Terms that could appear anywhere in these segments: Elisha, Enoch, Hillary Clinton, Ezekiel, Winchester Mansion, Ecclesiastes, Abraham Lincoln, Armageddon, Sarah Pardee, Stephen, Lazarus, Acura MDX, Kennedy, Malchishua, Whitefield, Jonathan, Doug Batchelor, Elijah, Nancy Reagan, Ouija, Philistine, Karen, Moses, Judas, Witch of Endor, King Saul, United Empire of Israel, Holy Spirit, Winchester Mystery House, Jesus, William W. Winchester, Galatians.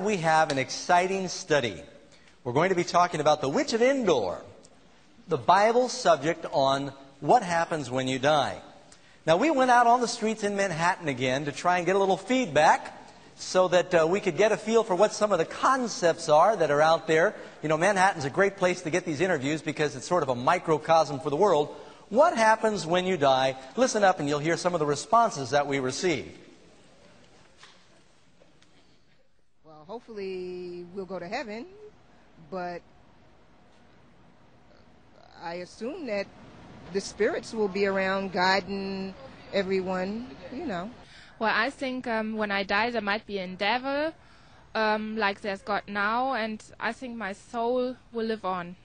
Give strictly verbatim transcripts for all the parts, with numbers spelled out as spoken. We have an exciting study. We're going to be talking about the Witch of Endor, the Bible subject on what happens when you die. Now, we went out on the streets in Manhattan again to try and get a little feedback so that uh, we could get a feel for what some of the concepts are that are out there. You know, Manhattan's a great place to get these interviews because it's sort of a microcosm for the world. What happens when you die? Listen up and you'll hear some of the responses that we received. Hopefully we'll go to heaven, but I assume that the spirits will be around guiding everyone, you know. Well, I think um, when I die there might be a devil, um, like there's God now, and I think my soul will live on.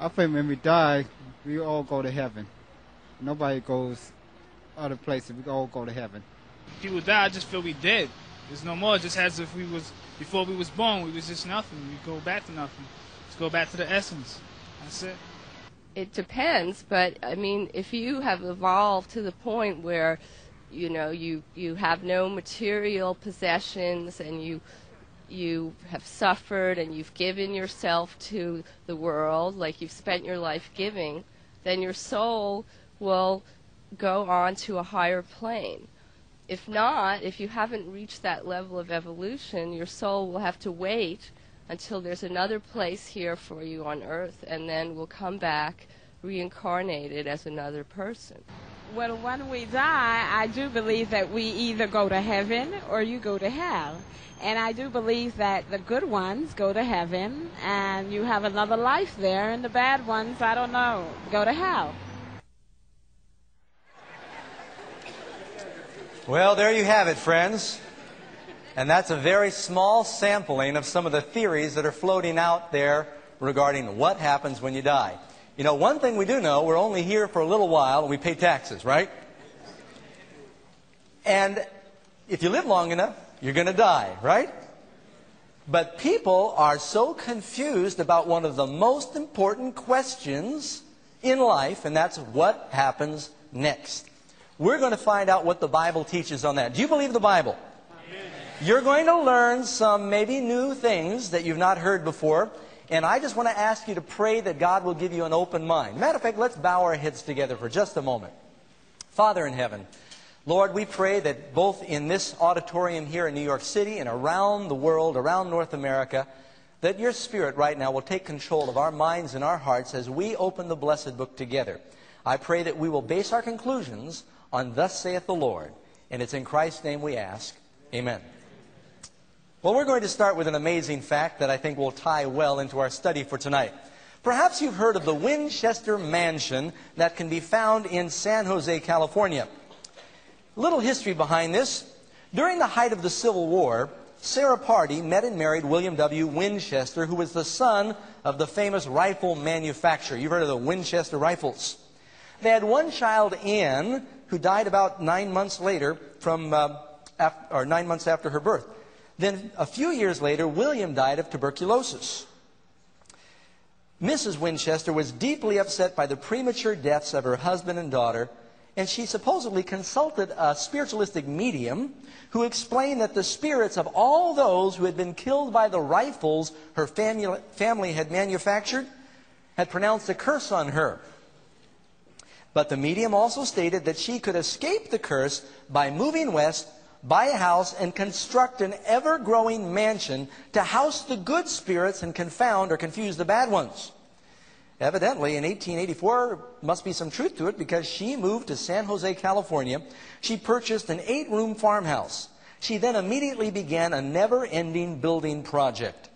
I think when we die, we all go to heaven. Nobody goes other places. We all go to heaven. People die, I just feel we dead. There's no more. Just as if we was before we was born, we was just nothing. We go back to nothing. Let's go back to the essence. That's it. It depends, but I mean, if you have evolved to the point where, you know, you you have no material possessions and you you have suffered and you've given yourself to the world, like you've spent your life giving, then your soul will go on to a higher plane. If not, if you haven't reached that level of evolution, your soul will have to wait until there's another place here for you on earth, and then will come back reincarnated as another person. Well, when we die, I do believe that we either go to heaven or you go to hell. And I do believe that the good ones go to heaven, and you have another life there, and the bad ones, I don't know, go to hell. Well, there you have it, friends. And that's a very small sampling of some of the theories that are floating out there regarding what happens when you die. You know, one thing we do know, we're only here for a little while and we pay taxes, right? And if you live long enough, you're going to die, right? But people are so confused about one of the most important questions in life, and that's what happens next. We're going to find out what the Bible teaches on that. Do you believe the Bible? Amen. You're going to learn some maybe new things that you've not heard before. And I just want to ask you to pray that God will give you an open mind. Matter of fact, let's bow our heads together for just a moment. Father in heaven, Lord, we pray that both in this auditorium here in New York City and around the world, around North America, that your Spirit right now will take control of our minds and our hearts as we open the blessed book together. I pray that we will base our conclusions on thus saith the Lord. And it's in Christ's name we ask. Amen. Well, we're going to start with an amazing fact that I think will tie well into our study for tonight. Perhaps you've heard of the Winchester Mansion that can be found in San Jose, California. Little history behind this. During the height of the Civil War, Sarah Pardee met and married William W. Winchester, who was the son of the famous rifle manufacturer. You've heard of the Winchester Rifles. They had one child, Anne, who died about nine months later, from, uh, after, or nine months after her birth. Then a few years later, William died of tuberculosis. Missus Winchester was deeply upset by the premature deaths of her husband and daughter, and she supposedly consulted a spiritualistic medium who explained that the spirits of all those who had been killed by the rifles her family, family had manufactured had pronounced a curse on her. But the medium also stated that she could escape the curse by moving west, buy a house, and construct an ever-growing mansion to house the good spirits and confound or confuse the bad ones. Evidently, in eighteen eighty-four, must be some truth to it, because she moved to San Jose, California. She purchased an eight-room farmhouse. She then immediately began a never-ending building project.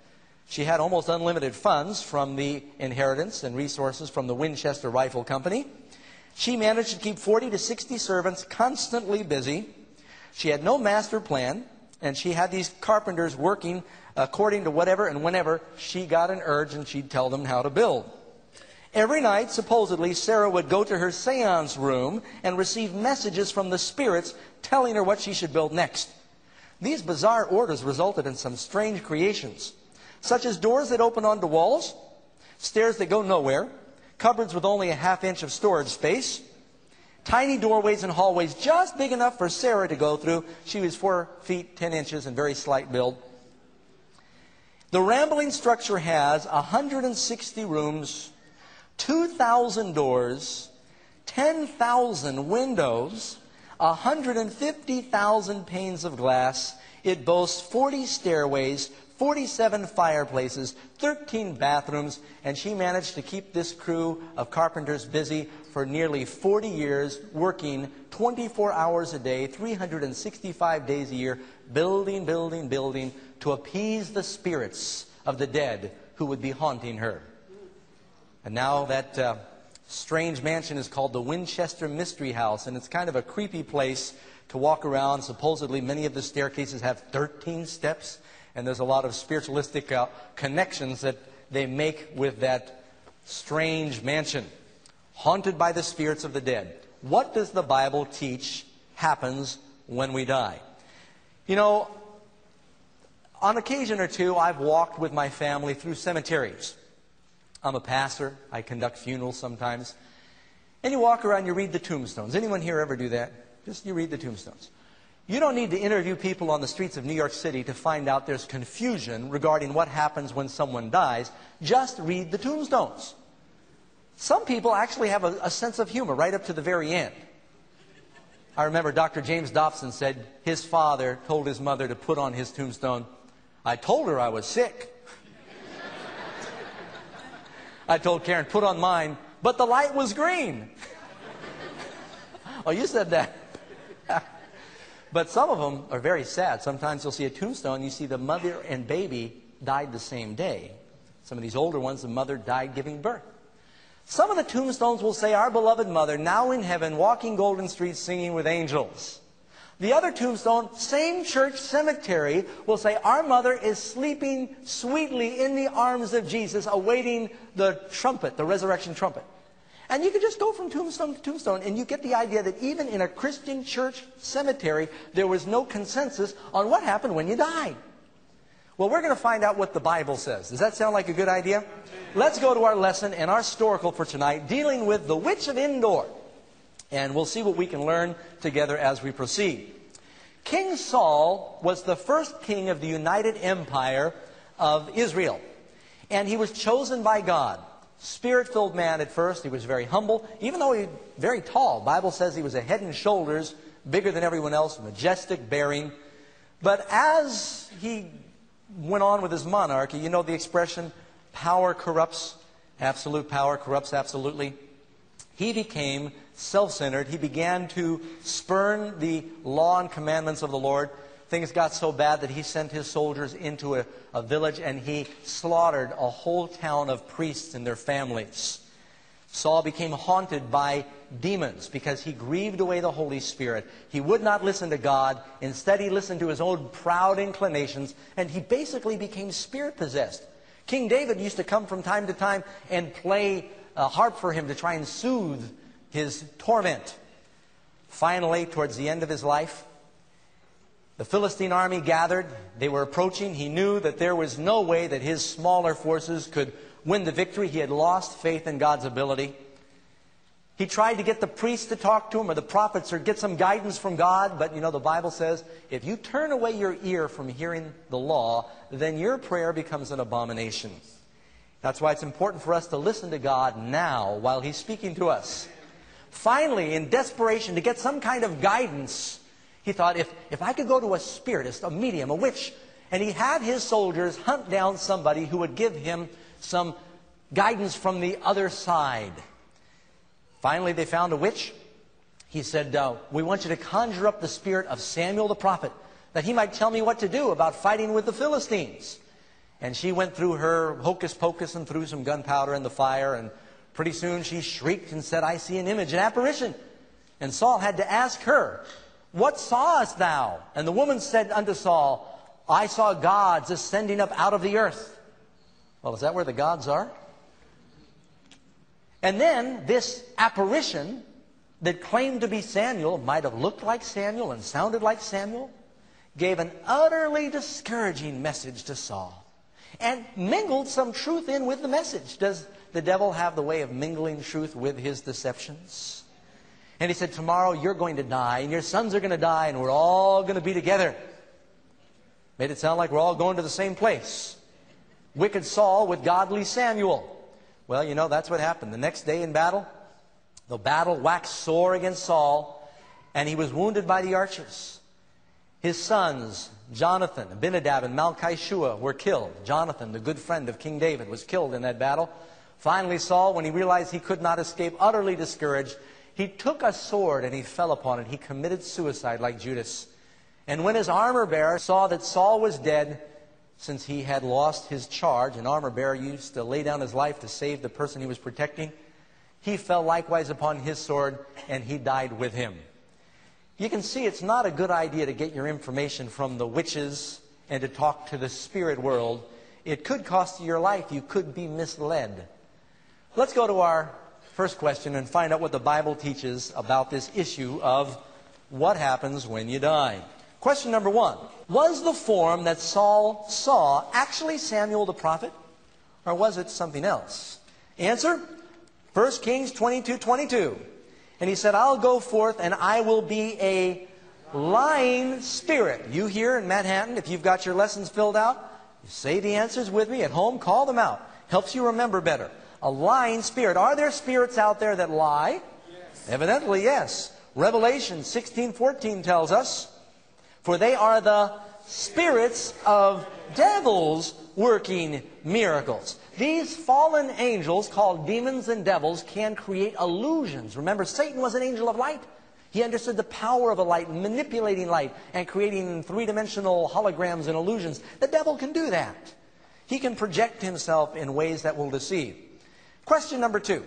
She had almost unlimited funds from the inheritance and resources from the Winchester Rifle Company. She managed to keep forty to sixty servants constantly busy. She had no master plan, and she had these carpenters working according to whatever and whenever she got an urge, and she'd tell them how to build. Every night, supposedly, Sarah would go to her seance room and receive messages from the spirits telling her what she should build next. These bizarre orders resulted in some strange creations, such as doors that open onto walls, stairs that go nowhere, cupboards with only a half inch of storage space, tiny doorways and hallways just big enough for Sarah to go through. She was four feet ten inches and very slight build. The rambling structure has one hundred sixty rooms, two thousand doors, ten thousand windows, one hundred fifty thousand panes of glass. It boasts forty stairways, forty-seven fireplaces, thirteen bathrooms, and she managed to keep this crew of carpenters busy for nearly forty years, working twenty-four hours a day, three hundred sixty-five days a year, building, building, building, to appease the spirits of the dead who would be haunting her. And now that uh, strange mansion is called the Winchester Mystery House, and it's kind of a creepy place to walk around. Supposedly many of the staircases have thirteen steps, and there's a lot of spiritualistic uh, connections that they make with that strange mansion, haunted by the spirits of the dead. What does the Bible teach happens when we die? You know, on occasion or two, I've walked with my family through cemeteries. I'm a pastor. I conduct funerals sometimes. And you walk around, you read the tombstones. Anyone here ever do that? Just you read the tombstones. You don't need to interview people on the streets of New York City to find out there's confusion regarding what happens when someone dies. Just read the tombstones. Some people actually have a, a sense of humor right up to the very end. I remember Doctor James Dobson said his father told his mother to put on his tombstone, "I told her I was sick." I told Karen, "Put on mine, but the light was green." Oh, you said that. But some of them are very sad. Sometimes you'll see a tombstone, you see the mother and baby died the same day. Some of these older ones, the mother died giving birth. Some of the tombstones will say, "Our beloved mother, now in heaven, walking golden streets, singing with angels." The other tombstone, same church cemetery, will say, "Our mother is sleeping sweetly in the arms of Jesus, awaiting the trumpet, the resurrection trumpet." And you can just go from tombstone to tombstone, and you get the idea that even in a Christian church cemetery, there was no consensus on what happened when you died. Well, we're going to find out what the Bible says. Does that sound like a good idea? Let's go to our lesson and our historical for tonight, dealing with the Witch of Endor. And we'll see what we can learn together as we proceed. King Saul was the first king of the United Empire of Israel. And he was chosen by God. Spirit-filled man at first. He was very humble, even though he was very tall. The Bible says he was a head and shoulders bigger than everyone else, majestic bearing. But as he went on with his monarchy, you know the expression, power corrupts, absolute power corrupts absolutely. He became self-centered. He began to spurn the law and commandments of the Lord. Things got so bad that he sent his soldiers into a, a village, and he slaughtered a whole town of priests and their families. Saul became haunted by demons because he grieved away the Holy Spirit. He would not listen to God. Instead, he listened to his own proud inclinations, and he basically became spirit-possessed. King David used to come from time to time and play a harp for him to try and soothe his torment. Finally, towards the end of his life, the Philistine army gathered. They were approaching. He knew that there was no way that his smaller forces could win the victory. He had lost faith in God's ability. He tried to get the priests to talk to him, or the prophets, or get some guidance from God. But, you know, the Bible says, if you turn away your ear from hearing the law, then your prayer becomes an abomination. That's why it's important for us to listen to God now while He's speaking to us. Finally, in desperation to get some kind of guidance, he thought, if, if I could go to a spiritist, a medium, a witch, and he had his soldiers hunt down somebody who would give him some guidance from the other side. Finally, they found a witch. He said, uh, we want you to conjure up the spirit of Samuel the prophet, that he might tell me what to do about fighting with the Philistines. And she went through her hocus-pocus and threw some gunpowder in the fire, and pretty soon she shrieked and said, "I see an image, an apparition." And Saul had to ask her, "What sawest thou?" And the woman said unto Saul, "I saw gods ascending up out of the earth." Well, is that where the gods are? And then this apparition that claimed to be Samuel, might have looked like Samuel and sounded like Samuel, gave an utterly discouraging message to Saul and mingled some truth in with the message. Does the devil have the way of mingling truth with his deceptions? And he said, "Tomorrow you're going to die, and your sons are going to die, and we're all going to be together." Made it sound like we're all going to the same place. wicked Saul with godly Samuel. Well, you know, that's what happened. The next day in battle, the battle waxed sore against Saul, and he was wounded by the archers. His sons, Jonathan, Abinadab, and Malchishua, were killed. Jonathan, the good friend of King David, was killed in that battle. Finally, Saul, when he realized he could not escape, utterly discouraged, he took a sword and he fell upon it. He committed suicide like Judas. And when his armor-bearer saw that Saul was dead, since he had lost his charge, an armor-bearer used to lay down his life to save the person he was protecting, he fell likewise upon his sword, and he died with him. You can see it's not a good idea to get your information from the witches and to talk to the spirit world. It could cost you your life. You could be misled. Let's go to our first question and find out what the Bible teaches about this issue of what happens when you die. Question number one, was the form that Saul saw actually Samuel the prophet, or was it something else? Answer, First Kings twenty-two twenty-two. And he said, I'll go forth and I will be a lying spirit. You here in Manhattan, if you've got your lessons filled out, say the answers with me at home, call them out. Helps you remember better. A lying spirit. Are there spirits out there that lie? Yes. Evidently, yes. Revelation sixteen fourteen tells us, for they are the spirits of devils working miracles. These fallen angels, called demons and devils, can create illusions. Remember, Satan was an angel of light. He understood the power of a light, manipulating light, and creating three-dimensional holograms and illusions. The devil can do that. He can project himself in ways that will deceive. Question number two.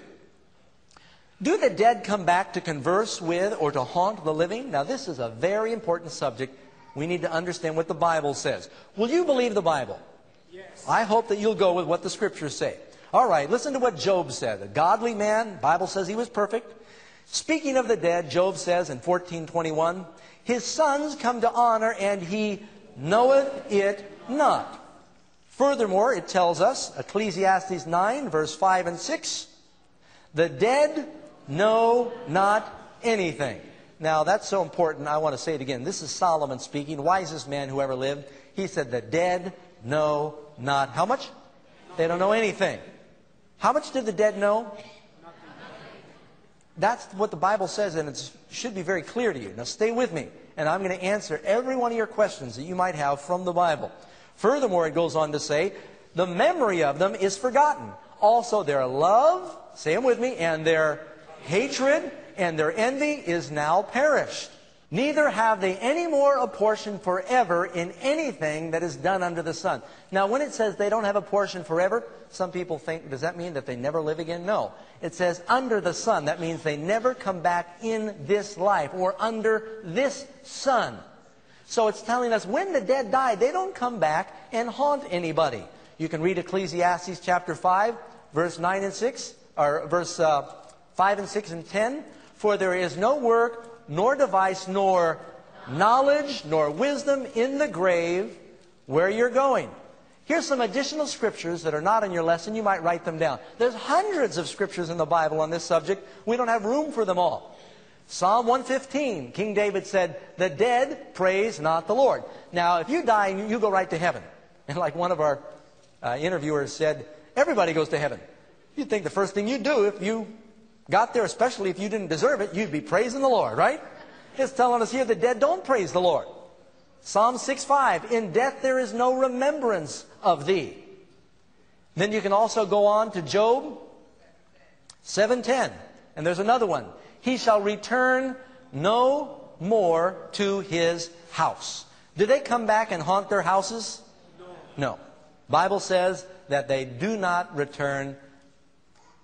Do the dead come back to converse with or to haunt the living? Now, this is a very important subject. We need to understand what the Bible says. Will you believe the Bible? Yes. I hope that you'll go with what the Scriptures say. All right, listen to what Job said. A godly man, Bible says he was perfect. Speaking of the dead, Job says in fourteen twenty-one, his sons come to honor, and he knoweth it not. Furthermore, it tells us, Ecclesiastes nine, verse five and six, the dead know not anything. Now, that's so important, I want to say it again. This is Solomon speaking, wisest man who ever lived. He said, the dead know not. How much? They don't know anything. How much did the dead know? That's what the Bible says, and it should be very clear to you. Now, stay with me, and I'm going to answer every one of your questions that you might have from the Bible. Furthermore, it goes on to say, the memory of them is forgotten. Also, their love, say them with me, and their hatred and their envy is now perished. Neither have they any more a portion forever in anything that is done under the sun. Now, when it says they don't have a portion forever, some people think, does that mean that they never live again? No. It says under the sun. That means they never come back in this life or under this sun. So it's telling us when the dead die, they don't come back and haunt anybody. You can read Ecclesiastes chapter five, verse nine and six, or verse uh, five and six and ten. For there is no work, nor device, nor knowledge, nor wisdom in the grave where you're going. Here's some additional scriptures that are not in your lesson. You might write them down. There's hundreds of scriptures in the Bible on this subject. We don't have room for them all. Psalm one fifteen, King David said, the dead praise not the Lord. Now, if you die, you go right to heaven. And like one of our Uh, interviewers said, everybody goes to heaven. You'd think the first thing you'd do if you got there, especially if you didn't deserve it, you'd be praising the Lord, right? It's telling us here the dead don't praise the Lord. Psalm six five, in death there is no remembrance of thee. Then you can also go on to Job seven ten. And there's another one. He shall return no more to his house. Do they come back and haunt their houses? No. No. Bible says that they do not return.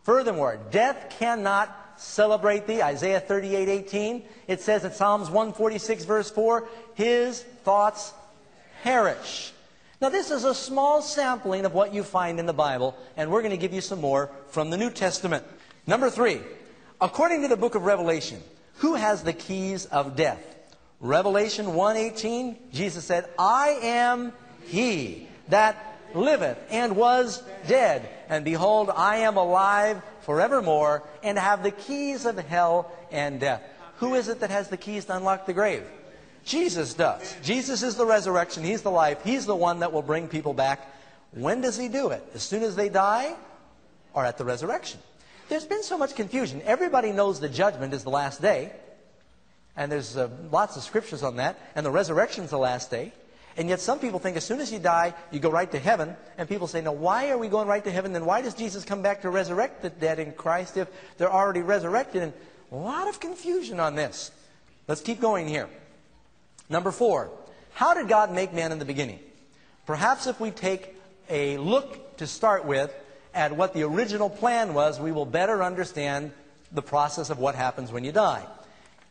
Furthermore, death cannot celebrate thee. Isaiah thirty-eight eighteen. It says in Psalms one forty-six verse four, his thoughts perish. Now this is a small sampling of what you find in the Bible, and we're going to give you some more from the New Testament. Number three, according to the book of Revelation, who has the keys of death? Revelation one eighteen, Jesus said, I am he that liveth and was dead, and behold, I am alive forevermore, and have the keys of hell and death. Who is it that has the keys to unlock the grave? Jesus does. Jesus is the resurrection. He's the life. He's the one that will bring people back. When does he do it? As soon as they die or at the resurrection? There's been so much confusion. Everybody knows the judgment is the last day. And there's uh, lots of scriptures on that. And the resurrection's the last day. And yet some people think as soon as you die, you go right to heaven. And people say, no, why are we going right to heaven? Then why does Jesus come back to resurrect the dead in Christ if they're already resurrected? And a lot of confusion on this. Let's keep going here. Number four, how did God make man in the beginning? Perhaps if we take a look to start with at what the original plan was, we will better understand the process of what happens when you die.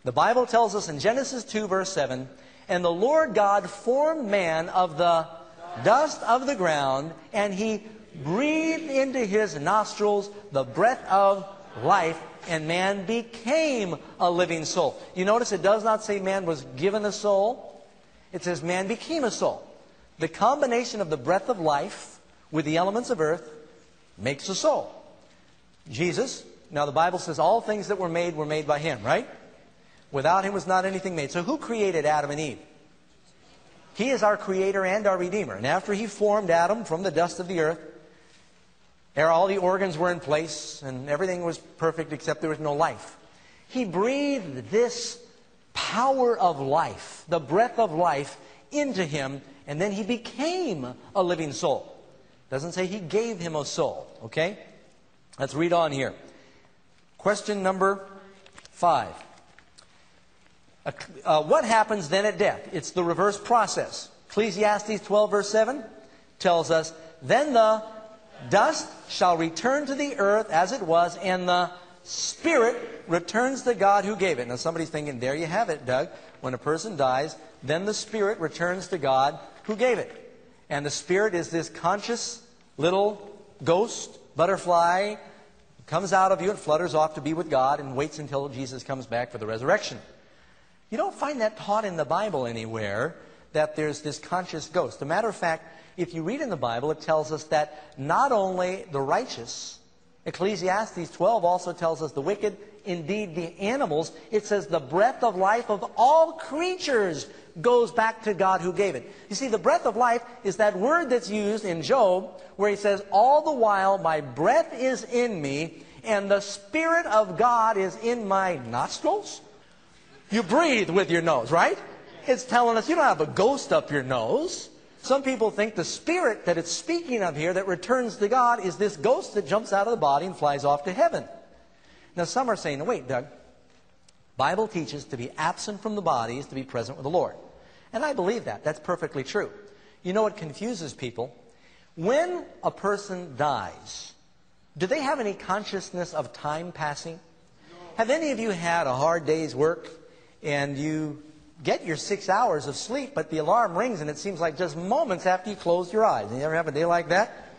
The Bible tells us in Genesis two, verse seven, and the Lord God formed man of the dust of the ground, and he breathed into his nostrils the breath of life, and man became a living soul. You notice it does not say man was given a soul. It says man became a soul. The combination of the breath of life with the elements of earth makes a soul. Jesus, now the Bible says all things that were made were made by him, right? Without him was not anything made. So who created Adam and Eve? He is our creator and our redeemer. And after he formed Adam from the dust of the earth, all the organs were in place and everything was perfect except there was no life. He breathed this power of life, the breath of life, into him, and then he became a living soul. Doesn't say he gave him a soul, okay? Let's read on here. Question number five. Uh, uh, what happens then at death? It's the reverse process. Ecclesiastes twelve, verse seven tells us, then the dust shall return to the earth as it was, and the spirit returns to God who gave it. Now somebody's thinking, there you have it, Doug. When a person dies, then the spirit returns to God who gave it. And the spirit is this conscious little ghost, butterfly, comes out of you and flutters off to be with God and waits until Jesus comes back for the resurrection. You don't find that taught in the Bible anywhere, that there's this conscious ghost. As a matter of fact, if you read in the Bible, it tells us that not only the righteous, Ecclesiastes twelve also tells us the wicked, indeed the animals, it says the breath of life of all creatures goes back to God who gave it. You see, the breath of life is that word that's used in Job where he says, all the while my breath is in me and the Spirit of God is in my nostrils. You breathe with your nose, right? It's telling us you don't have a ghost up your nose. Some people think the spirit that it's speaking of here that returns to God is this ghost that jumps out of the body and flies off to heaven. Now some are saying, wait, Doug, Bible teaches to be absent from the body is to be present with the Lord. And I believe that. That's perfectly true. You know what confuses people? When a person dies, do they have any consciousness of time passing? No. Have any of you had a hard day's work and you get your six hours of sleep, but the alarm rings and it seems like just moments after you close your eyes? You ever have a day like that?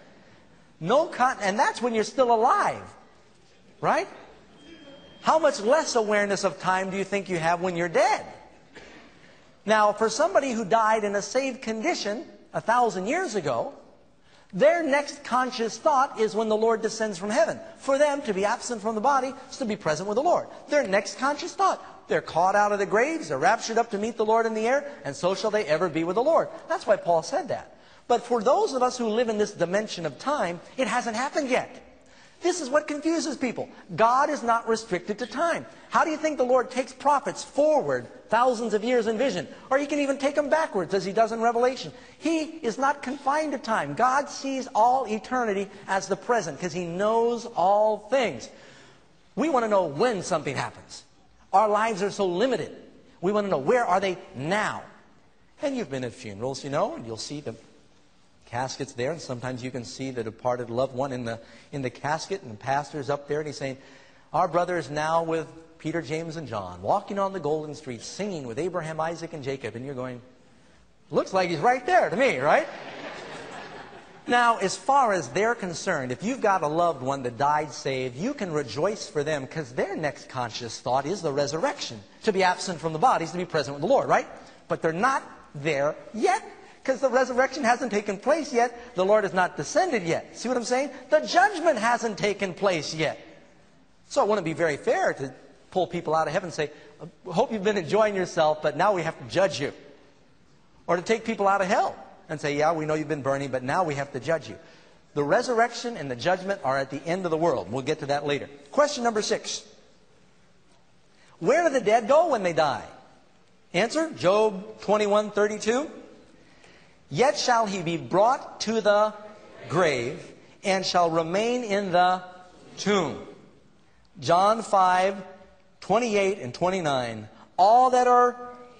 No con and that's when you're still alive, right? How much less awareness of time do you think you have when you're dead? Now, for somebody who died in a saved condition a thousand years ago, their next conscious thought is when the Lord descends from heaven. For them to be absent from the body is to be present with the Lord. Their next conscious thought. They're caught out of the graves, they're raptured up to meet the Lord in the air, and so shall they ever be with the Lord. That's why Paul said that. But for those of us who live in this dimension of time, it hasn't happened yet. This is what confuses people. God is not restricted to time. How do you think the Lord takes prophets forward thousands of years in vision? Or he can even take them backwards as he does in Revelation. He is not confined to time. God sees all eternity as the present because he knows all things. We want to know when something happens. Our lives are so limited. We want to know, where are they now? And you've been at funerals, you know, and you'll see the caskets there, and sometimes you can see the departed loved one in the, in the casket, and the pastor's up there, and he's saying, our brother is now with Peter, James, and John, walking on the golden streets, singing with Abraham, Isaac, and Jacob. And you're going, looks like he's right there to me, right? Now, as far as they're concerned, if you've got a loved one that died saved, you can rejoice for them because their next conscious thought is the resurrection. To be absent from the body is to be present with the Lord, right? But they're not there yet because the resurrection hasn't taken place yet. The Lord has not descended yet. See what I'm saying? The judgment hasn't taken place yet. So it wouldn't be very fair to pull people out of heaven and say, I hope you've been enjoying yourself, but now we have to judge you. Or to take people out of hell and say, yeah, we know you've been burning, but now we have to judge you. The resurrection and the judgment are at the end of the world. We'll get to that later. Question number six. Where do the dead go when they die? Answer, Job twenty-one thirty-two. Yet shall he be brought to the grave and shall remain in the tomb. John five twenty-eight and twenty-nine. All that are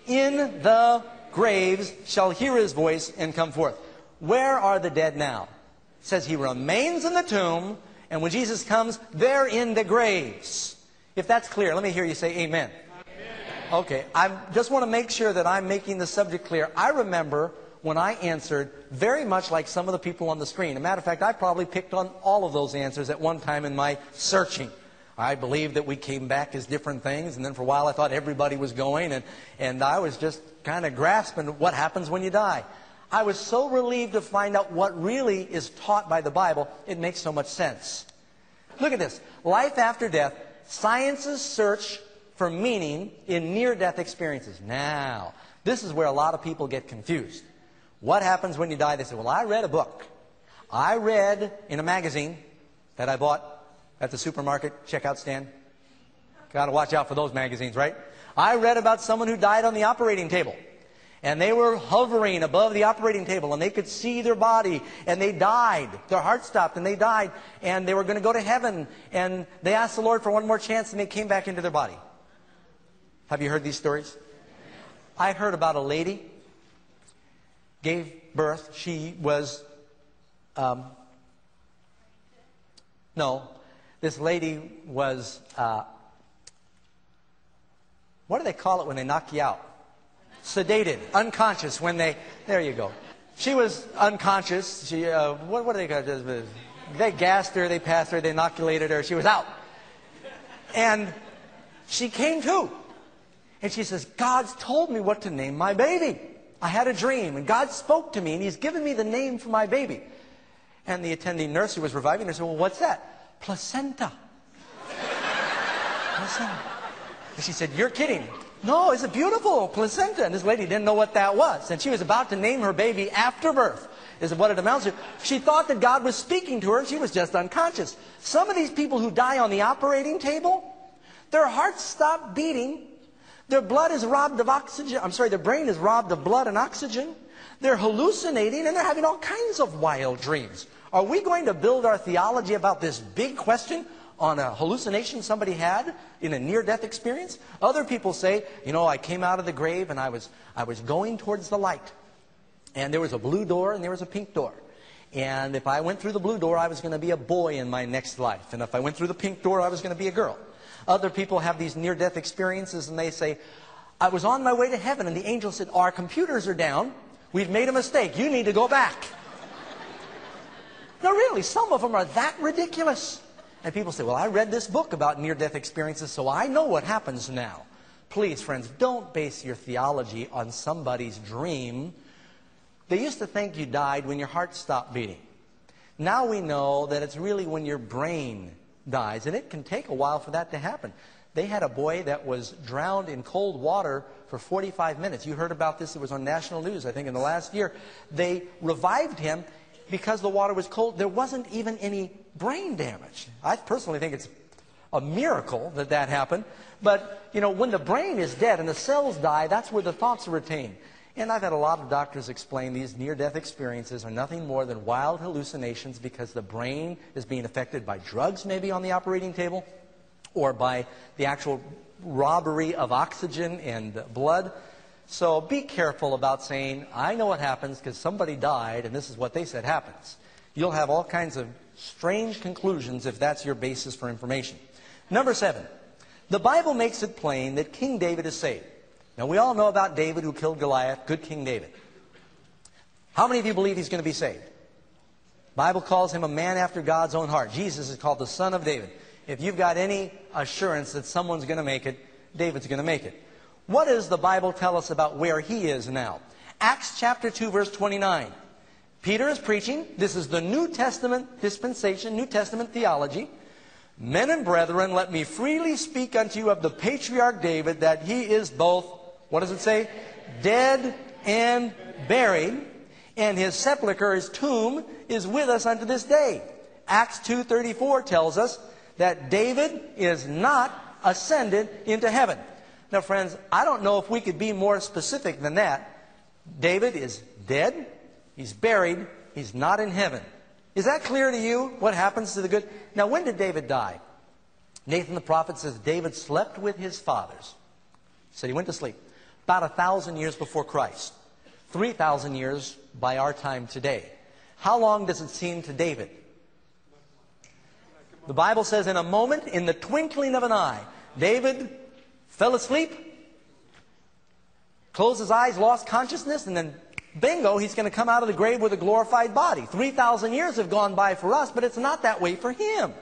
in the graves shall hear his voice and come forth. Where are the dead now? It says he remains in the tomb, and when Jesus comes, they're in the graves. If that's clear, let me hear you say amen. Amen. Okay, I just want to make sure that I'm making the subject clear. I remember when I answered very much like some of the people on the screen. As a matter of fact, I probably picked on all of those answers at one time in my searching. I believed that we came back as different things, and then for a while I thought everybody was going, and, and I was just kind of grasping what happens when you die. I was so relieved to find out what really is taught by the Bible. It makes so much sense. Look at this. Life after death, science's search for meaning in near-death experiences. Now, this is where a lot of people get confused. What happens when you die? They say, well, I read a book. I read in a magazine that I bought at the supermarket checkout stand. Got to watch out for those magazines, right? I read about someone who died on the operating table. And they were hovering above the operating table, and they could see their body, and they died. Their heart stopped, and they died, and they were going to go to heaven. And they asked the Lord for one more chance, and they came back into their body. Have you heard these stories? I heard about a lady, gave birth. She was, um, no... This lady was, uh, what do they call it when they knock you out? Sedated, unconscious when they, there you go. She was unconscious. She, uh, what, what do they call it? They gassed her, they passed her, they inoculated her. She was out. And she came to. And she says, God's told me what to name my baby. I had a dream, and God spoke to me, and he's given me the name for my baby. And the attending nurse who was reviving her said, well, what's that? Placenta. Placenta. And she said, you're kidding. No, it's a beautiful placenta. And this lady didn't know what that was. And she was about to name her baby after birth, is what it amounts to. She thought that God was speaking to her. She was just unconscious. Some of these people who die on the operating table, their hearts stop beating. Their blood is robbed of oxygen. I'm sorry, their brain is robbed of blood and oxygen. They're hallucinating, and they're having all kinds of wild dreams. Are we going to build our theology about this big question on a hallucination somebody had in a near-death experience? Other people say, you know, I came out of the grave and I was, I was going towards the light. And there was a blue door and there was a pink door. And if I went through the blue door, I was going to be a boy in my next life. And if I went through the pink door, I was going to be a girl. Other people have these near-death experiences and they say, I was on my way to heaven and the angel said, our computers are down. We've made a mistake. You need to go back. No, really, some of them are that ridiculous. And people say, well, I read this book about near-death experiences, so I know what happens now. Please, friends, don't base your theology on somebody's dream. They used to think you died when your heart stopped beating. Now we know that it's really when your brain dies, and it can take a while for that to happen. They had a boy that was drowned in cold water for forty-five minutes. You heard about this. It was on national news, I think, in the last year. They revived him. Because the water was cold, there wasn't even any brain damage. I personally think it's a miracle that that happened. But, you know, when the brain is dead and the cells die, that's where the thoughts are retained. And I've had a lot of doctors explain these near-death experiences are nothing more than wild hallucinations because the brain is being affected by drugs maybe on the operating table or by the actual robbery of oxygen and blood. So be careful about saying, I know what happens because somebody died and this is what they said happens. You'll have all kinds of strange conclusions if that's your basis for information. Number seven, the Bible makes it plain that King David is saved. Now, we all know about David who killed Goliath, good King David. How many of you believe he's going to be saved? The Bible calls him a man after God's own heart. Jesus is called the Son of David. If you've got any assurance that someone's going to make it, David's going to make it. What does the Bible tell us about where he is now? Acts chapter two, verse twenty-nine. Peter is preaching. This is the New Testament dispensation, New Testament theology. Men and brethren, let me freely speak unto you of the patriarch David, that he is both, what does it say? Dead and buried, and his sepulcher, his tomb, is with us unto this day. Acts two thirty-four tells us that David is not ascended into heaven. Now, friends, I don't know if we could be more specific than that. David is dead, he's buried, he's not in heaven. Is that clear to you, what happens to the good? Now, when did David die? Nathan the prophet says David slept with his fathers. So he went to sleep. About a thousand years before Christ. Three thousand years by our time today. How long does it seem to David? The Bible says in a moment, in the twinkling of an eye, David fell asleep, closed his eyes, lost consciousness, and then bingo, he's going to come out of the grave with a glorified body. three thousand years have gone by for us, but it's not that way for him.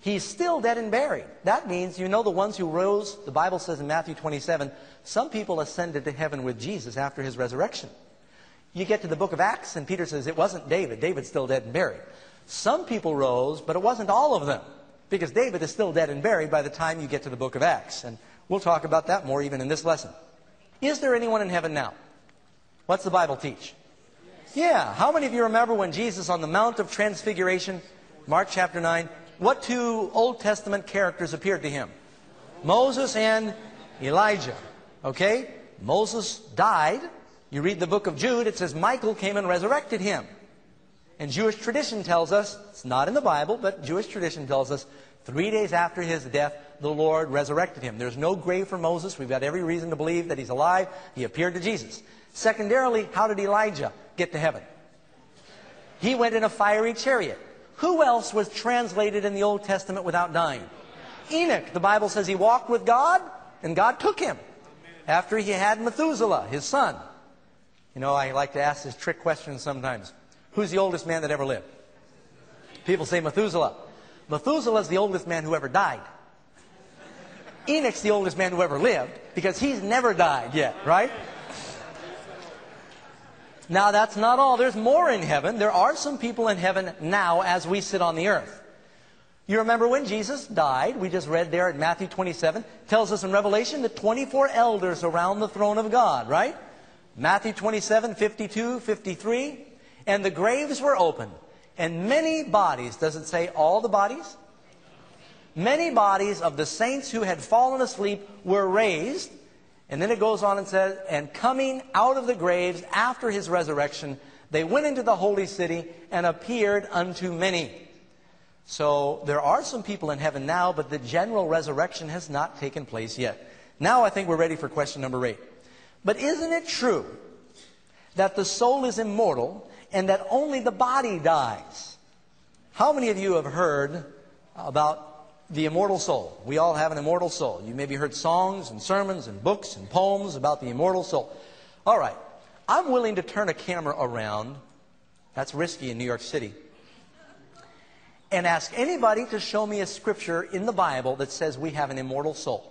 He's still dead and buried. That means, you know, the ones who rose, the Bible says in Matthew twenty-seven, some people ascended to heaven with Jesus after his resurrection. You get to the book of Acts, and Peter says it wasn't David. David's still dead and buried. Some people rose, but it wasn't all of them, because David is still dead and buried by the time you get to the book of Acts. And we'll talk about that more even in this lesson. Is there anyone in heaven now? What's the Bible teach? Yes. Yeah. How many of you remember when Jesus on the Mount of Transfiguration, Mark chapter nine, what two Old Testament characters appeared to him? Moses and Elijah. Okay? Moses died. You read the book of Jude, it says Michael came and resurrected him. And Jewish tradition tells us, it's not in the Bible, but Jewish tradition tells us, three days after his death, the Lord resurrected him. There's no grave for Moses. We've got every reason to believe that he's alive. He appeared to Jesus. Secondarily, how did Elijah get to heaven? He went in a fiery chariot. Who else was translated in the Old Testament without dying? Enoch. The Bible says he walked with God, and God took him after he had Methuselah, his son. You know, I like to ask this trick question sometimes. Who's the oldest man that ever lived? People say Methuselah. Methuselah's the oldest man who ever died. Enoch's the oldest man who ever lived, because he's never died yet, right? Now, that's not all. There's more in heaven. There are some people in heaven now as we sit on the earth. You remember when Jesus died, we just read there in Matthew twenty-seven, tells us in Revelation the twenty-four elders around the throne of God, right? Matthew twenty-seven, fifty-two, fifty-three, and the graves were opened, and many bodies, does it say all the bodies? Many bodies of the saints who had fallen asleep were raised. And then it goes on and says, and coming out of the graves after his resurrection, they went into the holy city and appeared unto many. So there are some people in heaven now, but the general resurrection has not taken place yet. Now I think we're ready for question number eight. But isn't it true that the soul is immortal and that only the body dies? How many of you have heard about the immortal soul? We all have an immortal soul. You maybe heard songs and sermons and books and poems about the immortal soul. All right. I'm willing to turn a camera around. That's risky in New York City. And ask anybody to show me a scripture in the Bible that says we have an immortal soul.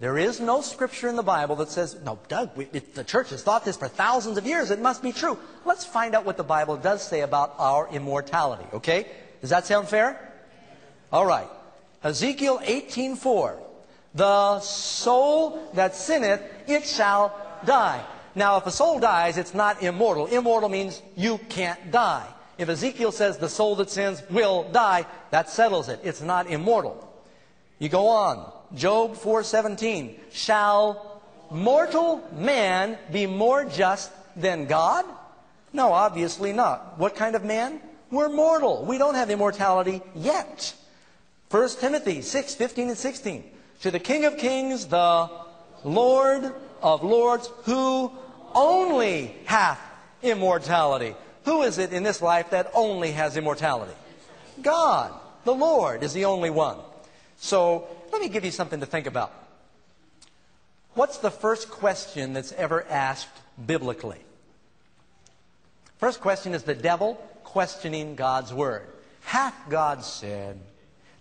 There is no scripture in the Bible that says, no, Doug, we, it, the church has thought this for thousands of years. It must be true. Let's find out what the Bible does say about our immortality, okay? Does that sound fair? All right. Ezekiel eighteen four. The soul that sinneth, it shall die. Now, if a soul dies, it's not immortal. Immortal means you can't die. If Ezekiel says the soul that sins will die, that settles it. It's not immortal. You go on. Job four seventeen. Shall mortal man be more just than God? No, obviously not. What kind of man? We're mortal. We don't have immortality yet. First Timothy six fifteen and sixteen. To the King of Kings, the Lord of Lords, who only hath immortality. Who is it in this life that only has immortality? God, the Lord, is the only one. So, let me give you something to think about. What's the first question that's ever asked biblically? First question is the devil questioning God's word. Hath God said?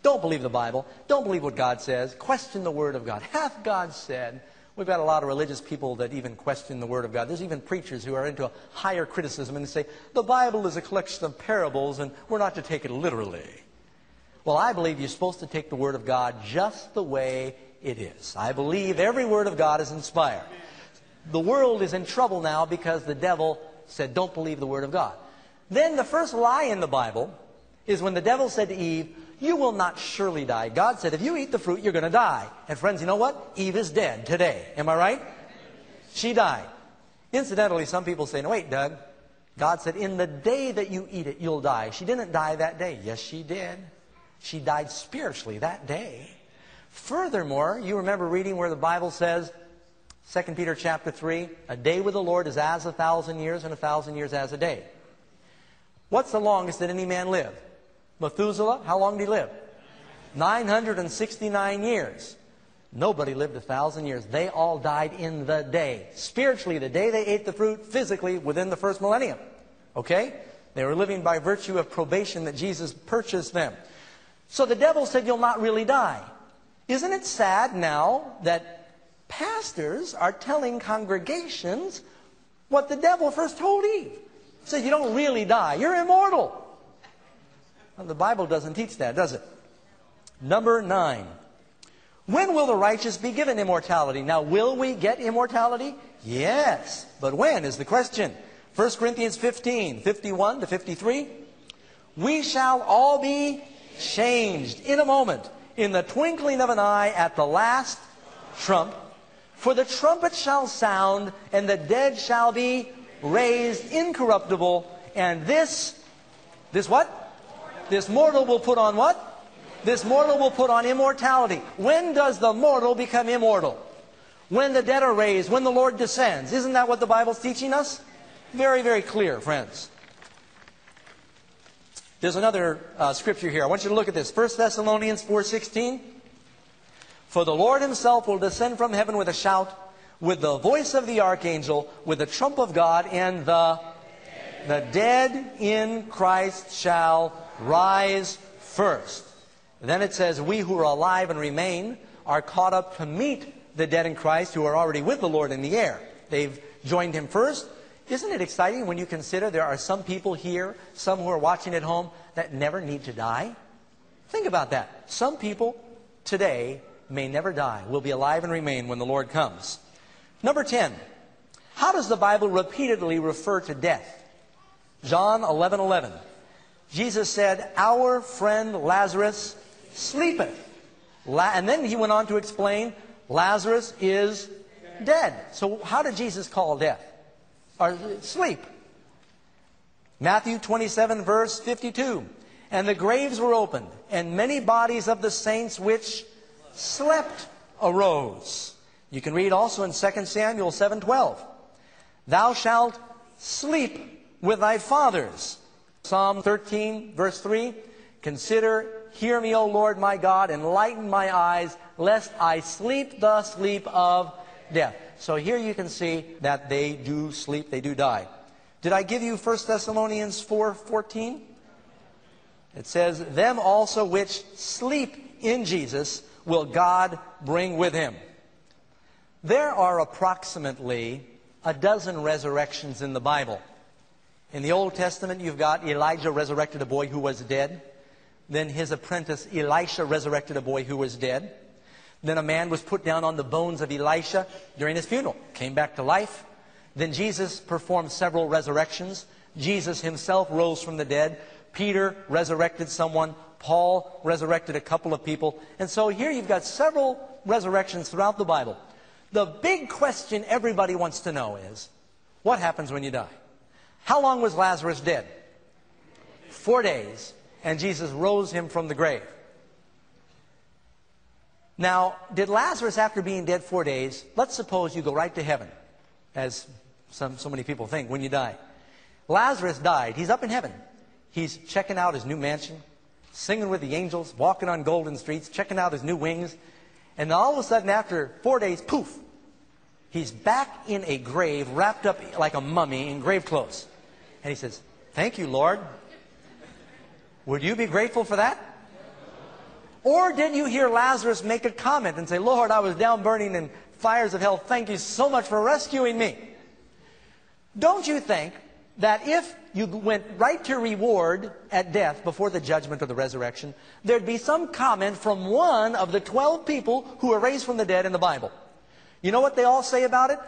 Don't believe the Bible. Don't believe what God says. Question the word of God. Hath God said? We've got a lot of religious people that even question the word of God. There's even preachers who are into a higher criticism and say, the Bible is a collection of parables and we're not to take it literally. Well, I believe you're supposed to take the word of God just the way it is. I believe every word of God is inspired. the world is in trouble now because the devil said, don't believe the word of God. Then the first lie in the Bible is when the devil said to Eve, you will not surely die. God said, if you eat the fruit, you're going to die. And friends, you know what? Eve is dead today. Am I right? She died. Incidentally, some people say, no, wait, Doug. God said, in the day that you eat it, you'll die. She didn't die that day. Yes, she did. She died spiritually that day. Furthermore, you remember reading where the Bible says, Second Peter chapter three, a day with the Lord is as a thousand years, and a thousand years as a day. What's the longest that any man lived? Methuselah, how long did he live? nine hundred sixty-nine years. Nobody lived a thousand years. They all died in the day. Spiritually, the day they ate the fruit, physically, within the first millennium. Okay? They were living by virtue of probation that Jesus purchased them. So the devil said, you'll not really die. Isn't it sad now that pastors are telling congregations what the devil first told Eve? He said, you don't really die. You're immortal. Well, the Bible doesn't teach that, does it? Number nine. When will the righteous be given immortality? Now, will we get immortality? Yes. But when is the question. First Corinthians fifteen, fifty-one to fifty-three. We shall all be changed in a moment, in the twinkling of an eye, at the last trump. For the trumpet shall sound, and the dead shall be raised incorruptible. And this, this what? This mortal will put on what? This mortal will put on immortality. When does the mortal become immortal? When the dead are raised, when the Lord descends. Isn't that what the Bible's teaching us? Very, very clear, friends. There's another uh, scripture here. I want you to look at this. First Thessalonians four sixteen. For the Lord himself will descend from heaven with a shout, with the voice of the archangel, with the trump of God, and the, the dead in Christ shall rise first. Then it says, we who are alive and remain are caught up to meet the dead in Christ who are already with the Lord in the air. They've joined him first. Isn't it exciting when you consider there are some people here, some who are watching at home, that never need to die? Think about that. Some people today may never die, will be alive and remain when the Lord comes. Number ten, how does the Bible repeatedly refer to death? John eleven eleven. Jesus said, our friend Lazarus sleepeth. La and then he went on to explain, Lazarus is dead. So how did Jesus call death? Or sleep? Matthew twenty-seven, verse fifty-two. And the graves were opened, and many bodies of the saints which slept arose. You can read also in Second Samuel seven twelve. Thou shalt sleep with thy fathers. Psalm thirteen, verse three, consider, hear me, O Lord my God, enlighten my eyes, lest I sleep the sleep of death. So here you can see that they do sleep, they do die. Did I give you First Thessalonians four fourteen? It says, them also which sleep in Jesus will God bring with him. There are approximately a dozen resurrections in the Bible. In the Old Testament, you've got Elijah resurrected a boy who was dead. Then his apprentice Elisha resurrected a boy who was dead. Then a man was put down on the bones of Elisha during his funeral, came back to life. Then Jesus performed several resurrections. Jesus himself rose from the dead. Peter resurrected someone. Paul resurrected a couple of people. And so here you've got several resurrections throughout the Bible. The big question everybody wants to know is, what happens when you die? How long was Lazarus dead? Four days. And Jesus rose him from the grave. Now, did Lazarus, after being dead four days, let's suppose you go right to heaven, as some, so many people think when you die. Lazarus died. He's up in heaven. He's checking out his new mansion, singing with the angels, walking on golden streets, checking out his new wings. And all of a sudden, after four days, poof, he's back in a grave, wrapped up like a mummy in grave clothes. And he says, thank you, Lord. Would you be grateful for that? Or did you hear Lazarus make a comment and say, Lord, I was down burning in fires of hell. Thank you so much for rescuing me. Don't you think that if you went right to reward at death before the judgment or the resurrection, there'd be some comment from one of the twelve people who were raised from the dead in the Bible? You know what they all say about it?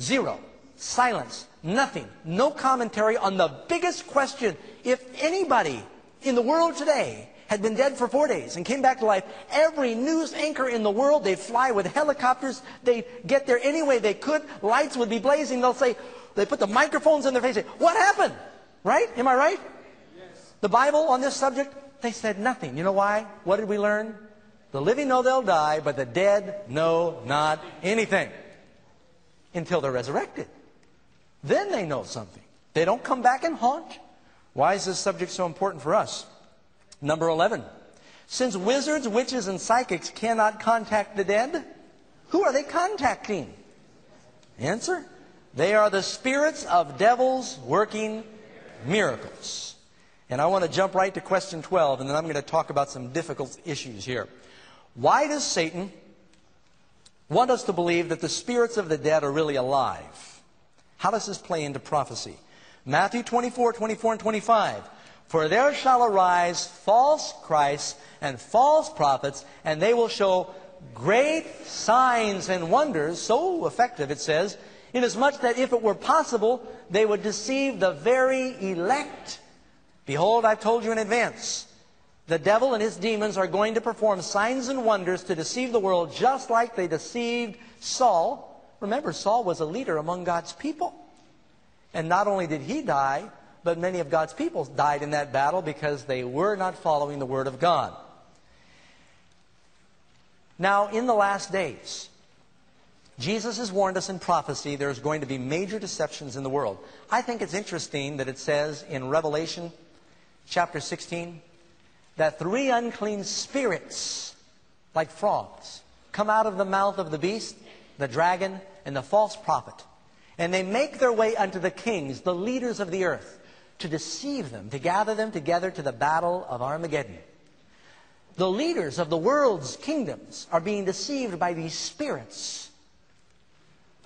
Zero. Silence. Nothing. No commentary on the biggest question. If anybody in the world today had been dead for four days and came back to life, every news anchor in the world, they'd fly with helicopters, they'd get there any way they could, lights would be blazing, they'll say, they put the microphones in their face, say, what happened? Right? Am I right? Yes. The Bible on this subject, they said nothing. You know why? What did we learn? The living know they'll die, but the dead know not anything until they're resurrected. Then they know something. They don't come back and haunt. Why is this subject so important for us? Number eleven. Since wizards, witches, and psychics cannot contact the dead, who are they contacting? Answer. They are the spirits of devils working miracles. And I want to jump right to question twelve, and then I'm going to talk about some difficult issues here. Why does Satan want us to believe that the spirits of the dead are really alive? How does this play into prophecy? Matthew twenty-four, twenty-four, and twenty-five. For there shall arise false Christs and false prophets, and they will show great signs and wonders, so effective, it says, inasmuch that if it were possible, they would deceive the very elect. Behold, I've told you in advance. The devil and his demons are going to perform signs and wonders to deceive the world, just like they deceived Saul. Remember, Saul was a leader among God's people. And not only did he die, but many of God's people died in that battle because they were not following the Word of God. Now, in the last days, Jesus has warned us in prophecy there's going to be major deceptions in the world. I think it's interesting that it says in Revelation chapter sixteen that three unclean spirits, like frogs, come out of the mouth of the beast, the dragon, and the false prophet. And they make their way unto the kings, the leaders of the earth, to deceive them, to gather them together to the battle of Armageddon. The leaders of the world's kingdoms are being deceived by these spirits.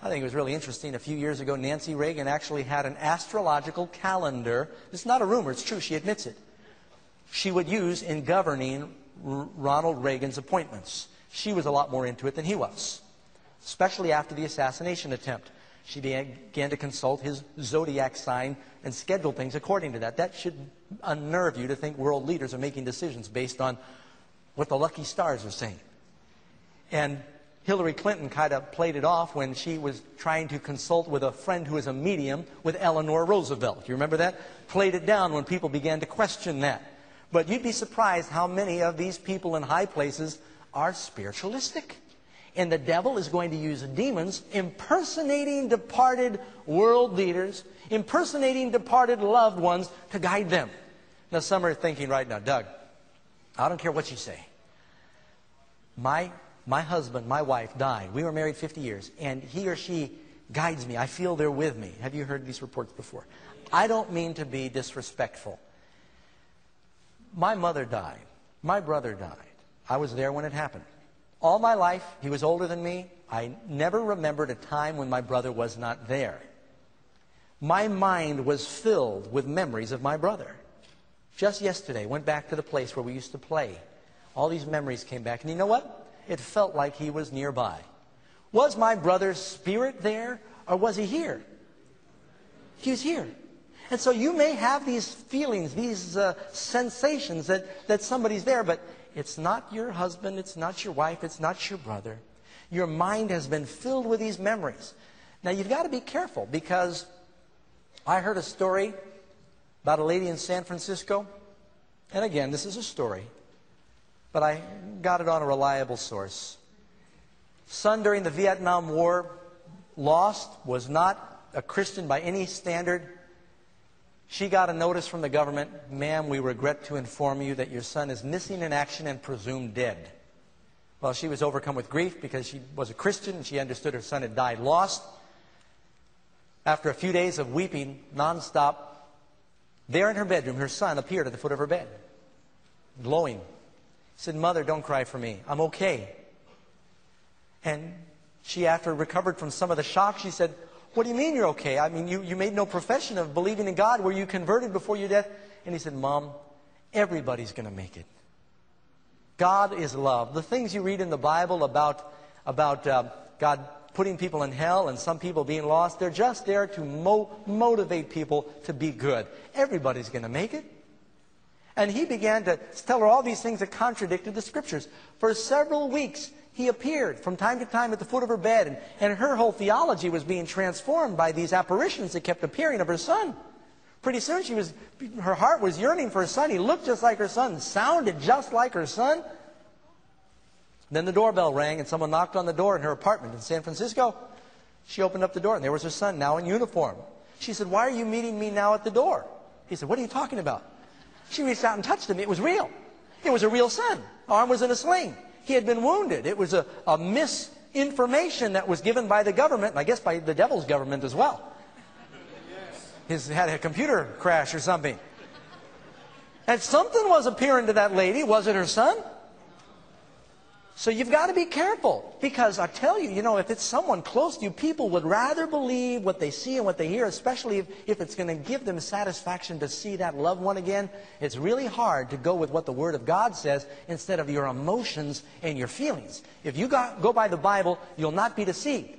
I think it was really interesting. A few years ago, Nancy Reagan actually had an astrological calendar. It's not a rumor. It's true. She admits it. She would use in governing Ronald Reagan's appointments. She was a lot more into it than he was, especially after the assassination attempt. She began to consult his zodiac sign and schedule things according to that. That should unnerve you to think world leaders are making decisions based on what the lucky stars are saying. And Hillary Clinton kind of played it off when she was trying to consult with a friend who is a medium with Eleanor Roosevelt. You remember that? Played it down when people began to question that. But you'd be surprised how many of these people in high places are spiritualistic. And the devil is going to use demons impersonating departed world leaders, impersonating departed loved ones to guide them. Now, some are thinking right now, Doug, I don't care what you say. My, my husband, my wife died. We were married fifty years, and he or she guides me. I feel they're with me. Have you heard these reports before? I don't mean to be disrespectful. My mother died. My brother died. I was there when it happened. All my life, he was older than me. I never remembered a time when my brother was not there. My mind was filled with memories of my brother. Just yesterday, went back to the place where we used to play. All these memories came back. And you know what? It felt like he was nearby. Was my brother's spirit there, or was he here? He was here. And so you may have these feelings, these uh, sensations that, that somebody's there, but it's not your husband, it's not your wife, it's not your brother. Your mind has been filled with these memories. Now, you've got to be careful, because I heard a story about a lady in San Francisco. And again, this is a story, but I got it on a reliable source. Son during the Vietnam War, lost, was not a Christian by any standard. She got a notice from the government, ma'am, we regret to inform you that your son is missing in action and presumed dead. Well, she was overcome with grief because she was a Christian and she understood her son had died lost. After a few days of weeping nonstop, there in her bedroom, her son appeared at the foot of her bed, glowing. He said, Mother, don't cry for me. I'm okay. And she, after recovered from some of the shock, she said, what do you mean you're okay? I mean, you, you made no profession of believing in God. Were you converted before your death? And he said, Mom, everybody's going to make it. God is love. The things you read in the Bible about, about uh, God putting people in hell and some people being lost. They're just there to mo motivate people to be good. Everybody's going to make it. And he began to tell her all these things that contradicted the Scriptures. For several weeks, he appeared from time to time at the foot of her bed. And, and her whole theology was being transformed by these apparitions that kept appearing of her son. Pretty soon, she was, her heart was yearning for her son. He looked just like her son, sounded just like her son. Then the doorbell rang, and someone knocked on the door in her apartment in San Francisco. She opened up the door, and there was her son, now in uniform. She said, "Why are you meeting me now at the door?" He said, "What are you talking about?" She reached out and touched him. It was real. It was a real son. Arm was in a sling. He had been wounded. It was a, a misinformation that was given by the government, and I guess by the devil's government as well. His had a computer crash or something. And something was appearing to that lady. Was it her son? So you've got to be careful, because I tell you, you know, if it's someone close to you, people would rather believe what they see and what they hear, especially if, if it's going to give them satisfaction to see that loved one again. It's really hard to go with what the Word of God says instead of your emotions and your feelings. If you got, go by the Bible, you'll not be deceived.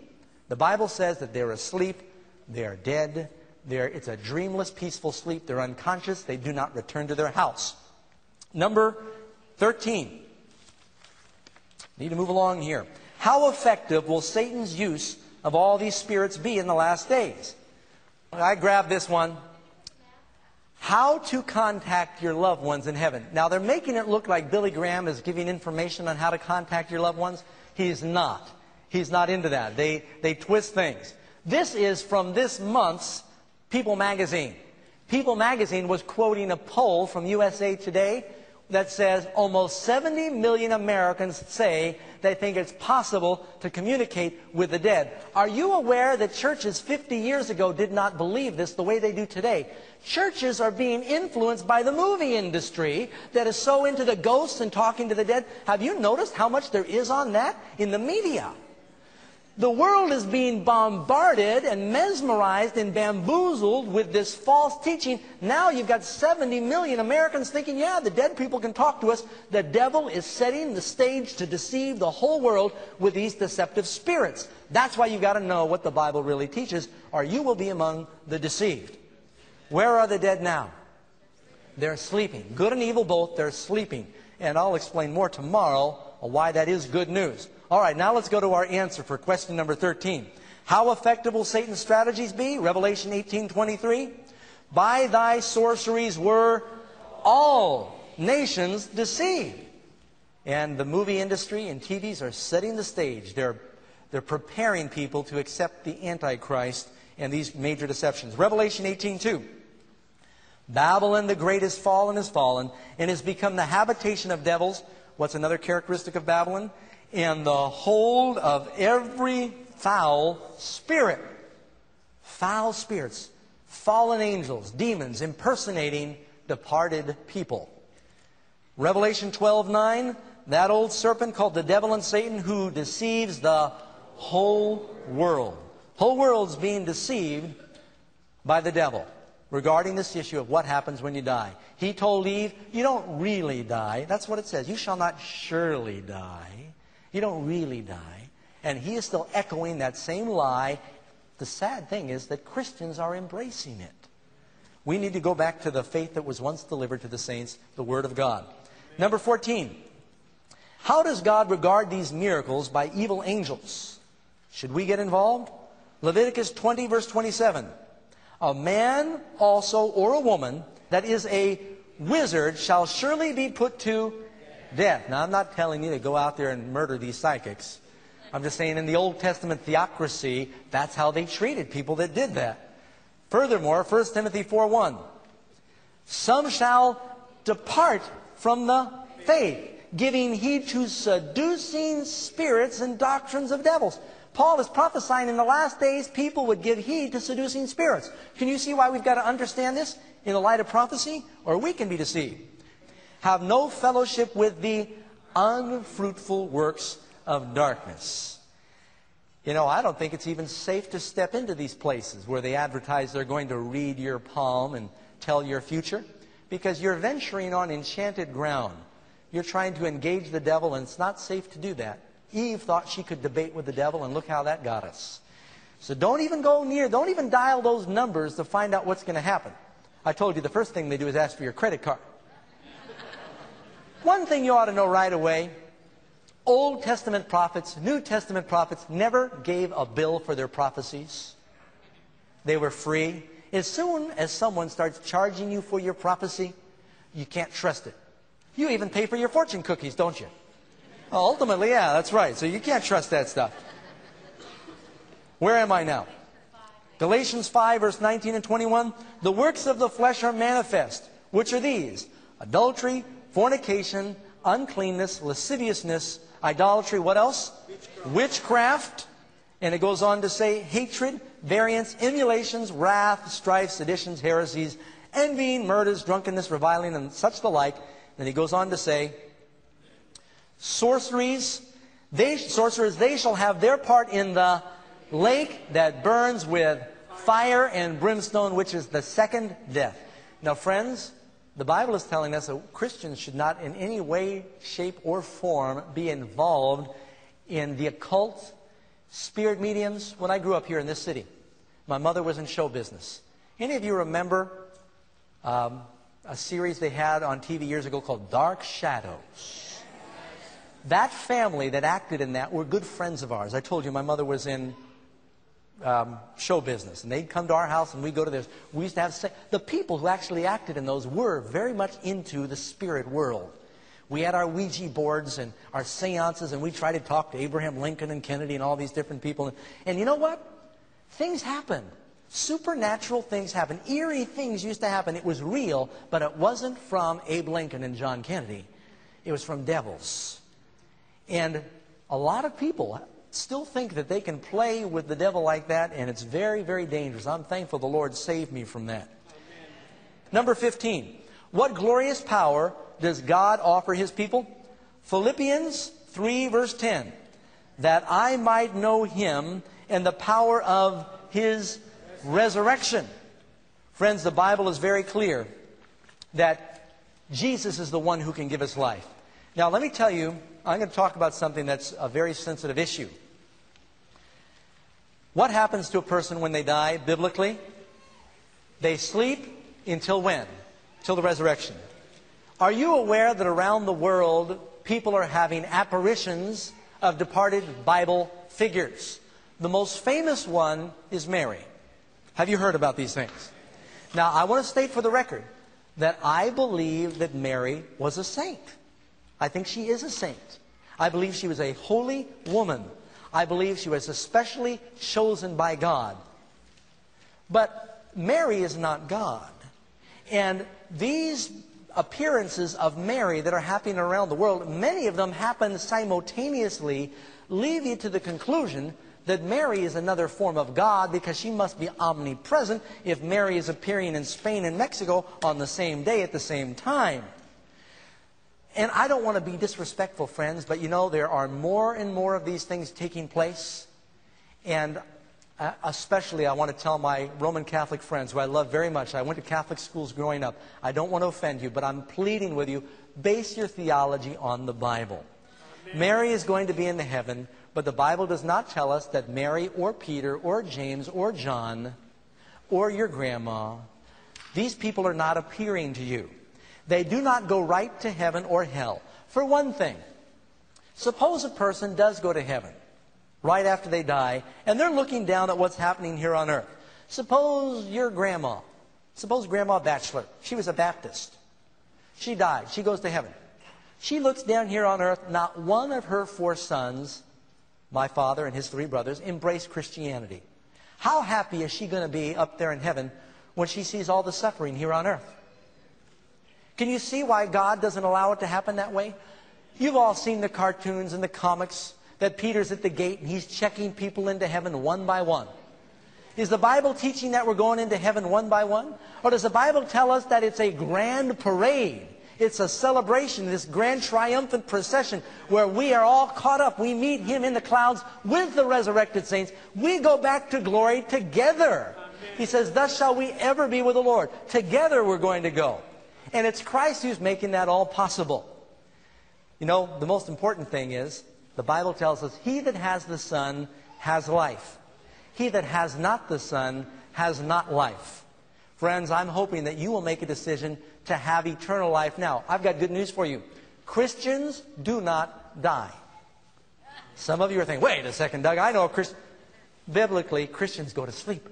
The Bible says that they're asleep, they're dead, they're, it's a dreamless, peaceful sleep, they're unconscious, they do not return to their house. Number thirteen. Need to move along here. How effective will Satan's use of all these spirits be in the last days? I grabbed this one. How to contact your loved ones in heaven. Now, they're making it look like Billy Graham is giving information on how to contact your loved ones. He's not. He's not into that. They, they twist things. This is from this month's People magazine. People magazine was quoting a poll from U S A Today that says almost seventy million Americans say they think it's possible to communicate with the dead. Are you aware that churches fifty years ago did not believe this the way they do today? Churches are being influenced by the movie industry that is so into the ghosts and talking to the dead. Have you noticed how much there is on that in the media? The world is being bombarded and mesmerized and bamboozled with this false teaching. Now you've got seventy million Americans thinking, yeah, the dead people can talk to us. The devil is setting the stage to deceive the whole world with these deceptive spirits. That's why you've got to know what the Bible really teaches, or you will be among the deceived. Where are the dead now? They're sleeping. Good and evil both, they're sleeping. And I'll explain more tomorrow on why that is good news. All right, now let's go to our answer for question number thirteen. How effective will Satan's strategies be? Revelation eighteen twenty-three. By thy sorceries were all nations deceived. And the movie industry and T Vs are setting the stage. They're, they're preparing people to accept the Antichrist and these major deceptions. Revelation eighteen two. Babylon the great is fallen, is fallen, and has become the habitation of devils. What's another characteristic of Babylon? In the hold of every foul spirit. Foul spirits, fallen angels, demons, impersonating departed people. Revelation twelve nine, that old serpent called the devil and Satan, who deceives the whole world. Whole world's being deceived by the devil regarding this issue of what happens when you die. He told Eve, you don't really die. That's what it says. You shall not surely die. You don't really die. And he is still echoing that same lie. The sad thing is that Christians are embracing it. We need to go back to the faith that was once delivered to the saints, the Word of God. Number fourteen. How does God regard these miracles by evil angels? Should we get involved? Leviticus twenty, verse twenty-seven. A man also, or a woman, that is a wizard shall surely be put to death. Now, I'm not telling you to go out there and murder these psychics. I'm just saying in the Old Testament theocracy, that's how they treated people that did that. Furthermore, First Timothy four one, some shall depart from the faith, giving heed to seducing spirits and doctrines of devils. Paul is prophesying in the last days people would give heed to seducing spirits. Can you see why we've got to understand this in the light of prophecy? Or we can be deceived. Have no fellowship with the unfruitful works of darkness. You know, I don't think it's even safe to step into these places where they advertise they're going to read your palm and tell your future, because you're venturing on enchanted ground. You're trying to engage the devil, and it's not safe to do that. Eve thought she could debate with the devil, and look how that got us. So don't even go near, don't even dial those numbers to find out what's going to happen. I told you the first thing they do is ask for your credit card. One thing you ought to know right away, Old Testament prophets, New Testament prophets never gave a bill for their prophecies. They were free. As soon as someone starts charging you for your prophecy, you can't trust it. You even pay for your fortune cookies, don't you? Well, ultimately, yeah, that's right. So you can't trust that stuff. Where am I now? Galatians five, verse nineteen and twenty-one. The works of the flesh are manifest, which are these: adultery, fornication, uncleanness, lasciviousness, idolatry, what else? Witchcraft. Witchcraft. And it goes on to say hatred, variance, emulations, wrath, strife, seditions, heresies, envying, murders, drunkenness, reviling, and such the like. Then he goes on to say, sorceries, they, sorcerers, they shall have their part in the lake that burns with fire and brimstone, which is the second death. Now, friends, the Bible is telling us that Christians should not in any way, shape, or form be involved in the occult, spirit mediums. When I grew up here in this city, my mother was in show business. Any of you remember um, a series they had on T V years ago called Dark Shadows? That family that acted in that were good friends of ours. I told you my mother was in um, show business, and they'd come to our house and we'd go to theirs. We used to have se the people who actually acted in those were very much into the spirit world. We had our Ouija boards and our seances, and we tried to talk to Abraham Lincoln and Kennedy and all these different people. And, and you know what? Things happened. Supernatural things happened. Eerie things used to happen. It was real, but it wasn't from Abe Lincoln and John Kennedy. It was from devils. And a lot of people still think that they can play with the devil like that, and it's very, very dangerous. I'm thankful the Lord saved me from that. Amen. Number fifteen. What glorious power does God offer his people? Philippians three, verse ten. That I might know him and the power of his resurrection. Friends, the Bible is very clear that Jesus is the one who can give us life. Now, let me tell you, I'm going to talk about something that's a very sensitive issue. What happens to a person when they die, biblically? They sleep until when? Till the resurrection. Are you aware that around the world, people are having apparitions of departed Bible figures? The most famous one is Mary. Have you heard about these things? Now, I want to state for the record that I believe that Mary was a saint. I think she is a saint. I believe she was a holy woman. I believe she was especially chosen by God. But Mary is not God. And these appearances of Mary that are happening around the world, many of them happen simultaneously, lead you to the conclusion that Mary is another form of God, because she must be omnipresent if Mary is appearing in Spain and Mexico on the same day at the same time. And I don't want to be disrespectful, friends, but you know, there are more and more of these things taking place. And Uh, especially, I want to tell my Roman Catholic friends, who I love very much. I went to Catholic schools growing up. I don't want to offend you, but I'm pleading with you, base your theology on the Bible. Amen. Mary is going to be in heaven, but the Bible does not tell us that Mary or Peter or James or John or your grandma, these people are not appearing to you. They do not go right to heaven or hell. For one thing, suppose a person does go to heaven right after they die, and they're looking down at what's happening here on earth. Suppose your grandma, suppose Grandma Batchelor, she was a Baptist. She died. She goes to heaven. She looks down here on earth. Not one of her four sons, my father and his three brothers, embraced Christianity. How happy is she going to be up there in heaven when she sees all the suffering here on earth? Can you see why God doesn't allow it to happen that way? You've all seen the cartoons and the comics that Peter's at the gate and he's checking people into heaven one by one. Is the Bible teaching that we're going into heaven one by one? Or does the Bible tell us that it's a grand parade? It's a celebration, this grand triumphant procession where we are all caught up. We meet him in the clouds with the resurrected saints. We go back to glory together. He says, thus shall we ever be with the Lord. Together we're going to go. And it's Christ who's making that all possible. You know, the most important thing is The Bible tells us, he that has the Son has life. He that has not the Son has not life. Friends, I'm hoping that you will make a decision to have eternal life now. I've got good news for you. Christians do not die. Some of you are thinking, wait a second, Doug, I know a Christian. Biblically, Christians go to sleep.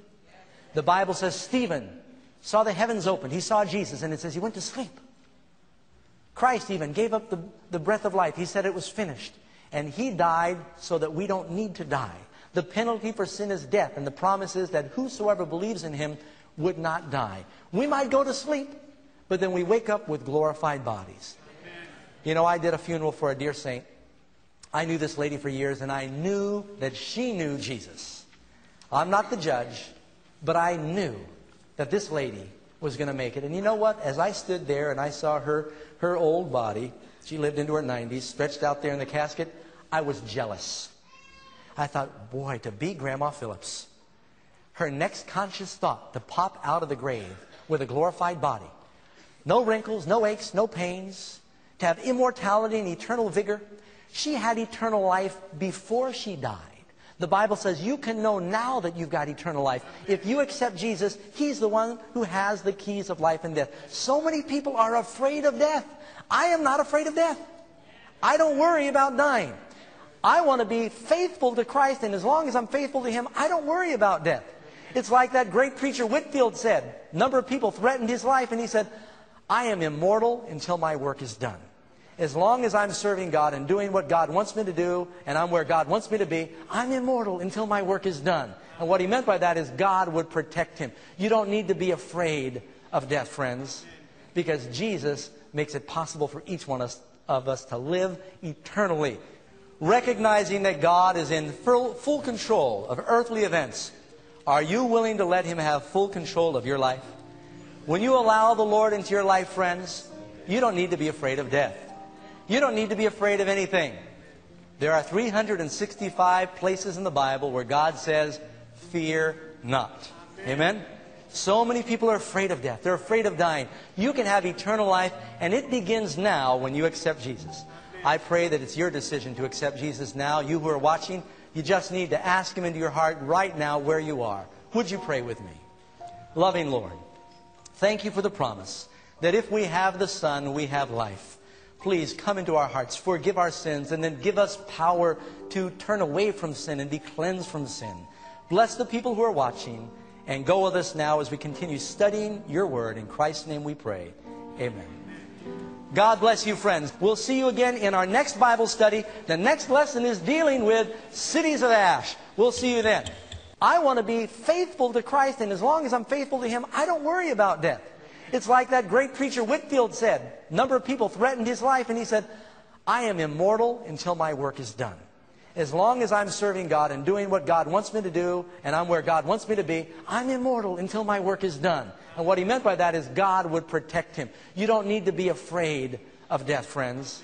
The Bible says Stephen saw the heavens open. He saw Jesus, and it says he went to sleep. Christ even gave up the, the breath of life. He said it was finished. And he died so that we don't need to die. The penalty for sin is death, and the promise is that whosoever believes in him would not die. We might go to sleep, but then we wake up with glorified bodies. Amen. You know, I did a funeral for a dear saint. I knew this lady for years, and I knew that she knew Jesus. I'm not the judge, but I knew that this lady was going to make it. And you know what? As I stood there and I saw her, her old body, she lived into her nineties, stretched out there in the casket, I was jealous. I thought, boy, to be Grandma Phillips. Her next conscious thought to pop out of the grave with a glorified body. No wrinkles, no aches, no pains. To have immortality and eternal vigor. She had eternal life before she died. The Bible says you can know now that you've got eternal life. If you accept Jesus, he's the one who has the keys of life and death. So many people are afraid of death. I am not afraid of death. I don't worry about dying. I want to be faithful to Christ, and as long as I'm faithful to him, I don't worry about death. It's like that great preacher Whitefield said. A number of people threatened his life, and he said, I am immortal until my work is done. As long as I'm serving God and doing what God wants me to do, and I'm where God wants me to be, I'm immortal until my work is done. And what he meant by that is God would protect him. You don't need to be afraid of death, friends, because Jesus makes it possible for each one of us to live eternally. Recognizing that God is in full control of earthly events, are you willing to let him have full control of your life? When you allow the Lord into your life, friends, you don't need to be afraid of death. You don't need to be afraid of anything. There are three hundred sixty-five places in the Bible where God says, fear not. Amen? So many people are afraid of death. They're afraid of dying. You can have eternal life, and it begins now when you accept Jesus. I pray that it's your decision to accept Jesus now. You who are watching, you just need to ask him into your heart right now where you are. Would you pray with me? Loving Lord, thank you for the promise that if we have the Son, we have life. Please come into our hearts, forgive our sins, and then give us power to turn away from sin and be cleansed from sin. Bless the people who are watching, and go with us now as we continue studying your word. In Christ's name we pray. Amen. God bless you, friends. We'll see you again in our next Bible study. The next lesson is dealing with cities of ash. We'll see you then. I want to be faithful to Christ, and as long as I'm faithful to him, I don't worry about death. It's like that great preacher Whitefield said. A number of people threatened his life, and he said, I am immortal until my work is done. As long as I'm serving God and doing what God wants me to do, and I'm where God wants me to be, I'm immortal until my work is done. And what he meant by that is God would protect him. You don't need to be afraid of death, friends,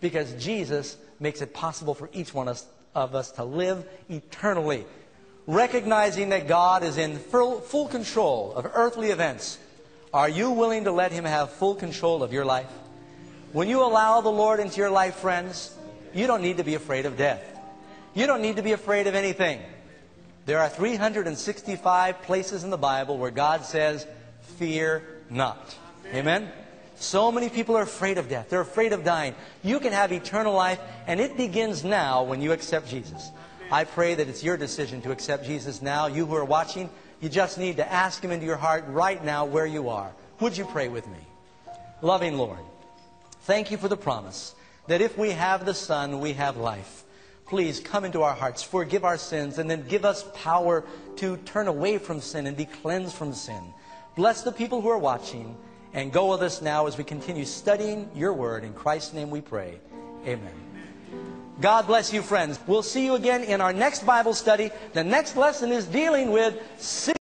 because Jesus makes it possible for each one of us to live eternally. Recognizing that God is in full control of earthly events, are you willing to let him have full control of your life? When you allow the Lord into your life, friends, you don't need to be afraid of death. You don't need to be afraid of anything. There are three hundred sixty-five places in the Bible where God says, fear not. Amen? So many people are afraid of death. They're afraid of dying. You can have eternal life, and it begins now when you accept Jesus. I pray that it's your decision to accept Jesus now. You who are watching, you just need to ask him into your heart right now where you are. Would you pray with me? Loving Lord, thank you for the promise that if we have the Son, we have life. Please come into our hearts, forgive our sins, and then give us power to turn away from sin and be cleansed from sin. Bless the people who are watching, and go with us now as we continue studying your word. In Christ's name we pray. Amen. God bless you, friends. We'll see you again in our next Bible study. The next lesson is dealing with sin.